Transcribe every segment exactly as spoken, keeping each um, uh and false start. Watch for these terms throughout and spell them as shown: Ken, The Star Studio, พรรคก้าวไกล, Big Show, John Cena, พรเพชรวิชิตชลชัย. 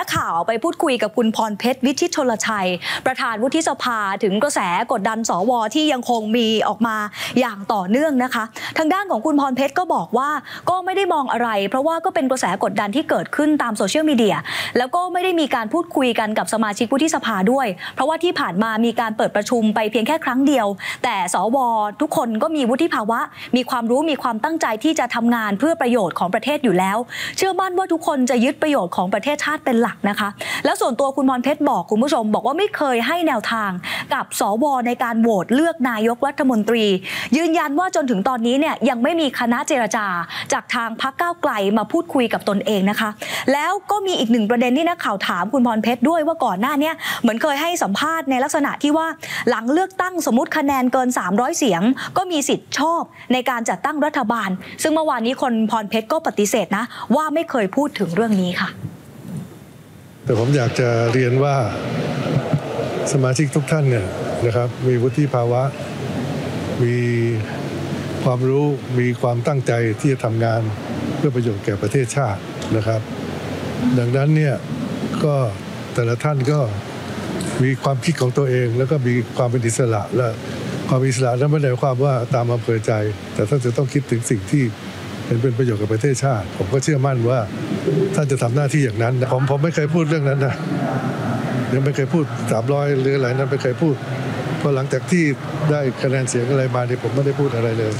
นักข่าวไปพูดคุยกับคุณพรเพชรวิชิตชลชัยประธานวุฒิสภาถึงกระแสกดดันสวที่ยังคงมีออกมาอย่างต่อเนื่องนะคะทางด้านของคุณพรเพชรก็บอกว่าก็ไม่ได้มองอะไรเพราะว่าก็เป็นกระแสกดดันที่เกิดขึ้นตามโซเชียลมีเดียแล้วก็ไม่ได้มีการพูดคุยกันกับสมาชิกวุฒิสภาด้วยเพราะว่าที่ผ่านมามีการเปิดประชุมไปเพียงแค่ครั้งเดียวแต่สวทุกคนก็มีวุฒิภาวะมีความรู้มีความตั้งใจที่จะทำงานเพื่อประโยชน์ของประเทศอยู่แล้วเชื่อมั่นว่าทุกคนจะยึดประโยชน์ของประเทศชาติเป็นหลักนะคะแล้วส่วนตัวคุณพรเพชรบอกคุณผู้ชมบอกว่าไม่เคยให้แนวทางกับสวในการโหวตเลือกนายกรัฐมนตรียืนยันว่าจนถึงตอนนี้เนี่ยยังไม่มีคณะเจรจาจากทางพรรคก้าวไกลมาพูดคุยกับตนเองนะคะแล้วก็มีอีกหนึ่งประเด็นที่นักข่าวถามคุณพรเพชรด้วยว่าก่อนหน้านี้เหมือนเคยให้สัมภาษณ์ในลักษณะที่ว่าหลังเลือกตั้งสมมติคะแนนเกินสามร้อยเสียงก็มีสิทธิ์ชอบในการจัดตั้งรัฐบาลซึ่งเมื่อวานนี้คนพรเพชรก็ปฏิเสธนะว่าไม่เคยพูดถึงเรื่องนี้ค่ะแต่ผมอยากจะเรียนว่าสมาชิกทุกท่านเนี่ยนะครับมีวุฒิภาวะมีความรู้มีความตั้งใจที่จะทำงานเพื่อประโยชน์แก่ประเทศชาตินะครับดังนั้นเนี่ยก็แต่ละท่านก็มีความคิดของตัวเองแล้วก็มีความเป็นอิสระและความอิสระนั้นไม่ได้ความว่าตามอำเภอใจแต่ท่านจะต้องคิดถึงสิ่งที่เป็นประโยชน์กับประเทศชาติผมก็เชื่อมั่นว่าท่านจะทำหน้าที่อย่างนั้นผมผมไม่เคยพูดเรื่องนั้นนะยังไม่เคยพูดสามร้อยหรืออะไรนั้นไม่เคยพูดเพราะหลังจากที่ได้คะแนนเสียงอะไรมาเนี่ยผมไม่ได้พูดอะไรเลย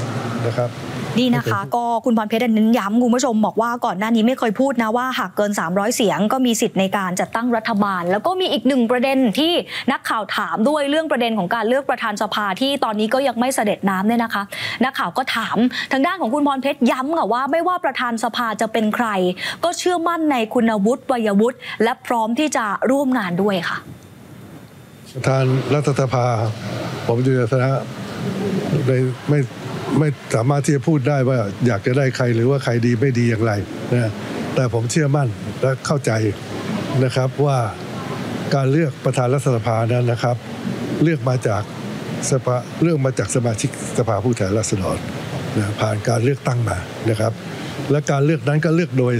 นะครับนี่นะคะก็คุณพรเพชรเน้นย้ำคุณผู้ชมบอกว่าก่อนหน้านี้ไม่เคยพูดนะว่าหากเกินสามร้อยเสียงก็มีสิทธิ์ในการจัดตั้งรัฐบาลแล้วก็มีอีกหนึ่งประเด็นที่นักข่าวถามด้วยเรื่องประเด็นของการเลือกประธานสภาที่ตอนนี้ก็ยังไม่เสด็จน้ำเนี่ยนะคะนักข่าวก็ถามทางด้านของคุณพรเพชรย้ำค่ะว่าไม่ว่าประธานสภาจะเป็นใครก็เชื่อมั่นในคุณวุฒิวัยวุฒิและพร้อมที่จะร่วมงานด้วยค่ะประธานรัฐสภาผมอยู่ในฐานะไม่ไม่สามารถที่จะพูดได้ว่าอยากจะได้ใครหรือว่าใครดีไม่ดีอย่างไรนะแต่ผมเชื่อมั่นและเข้าใจนะครับว่าการเลือกประธานรัฐสภานั้นนะครับเลือกมาจากสภาเลือกมาจากสมาชิกสภาผู้แทนราษฎรนะผ่านการเลือกตั้งมานะครับและการเลือกนั้นก็เลือกโดย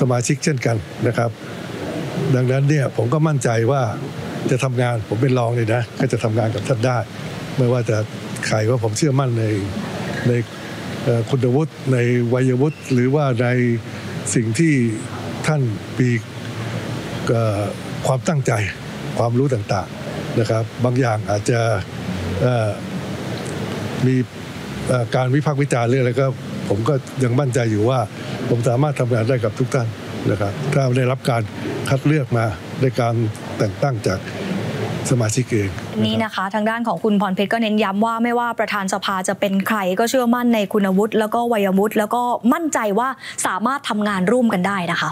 สมาชิกเช่นกันนะครับดังนั้นเนี่ยผมก็มั่นใจว่าจะทำงานผมเป็นรองเลยนะก็จะทำงานกับท่านได้ไม่ว่าจะใครว่าผมเชื่อมั่นในในคุณวุฒิในวัยวุฒิหรือว่าในสิ่งที่ท่านมีความตั้งใจความรู้ต่างๆนะครับบางอย่างอาจจะมีการวิพากษ์วิจารณ์เรื่องอะไรก็ผมก็ยังมั่นใจอยู่ว่าผมสามารถทำงานได้กับทุกท่านนะครับถ้าได้รับการคัดเลือกมาในการแต่งตั้งจากสมาชิกเองนี่นะคะทางด้านของคุณพรเพชรก็เน้นย้ำว่าไม่ว่าประธานสภาจะเป็นใครก็เชื่อมั่นในคุณวุฒิแล้วก็วัยวุฒิแล้วก็มั่นใจว่าสามารถทำงานร่วมกันได้นะคะ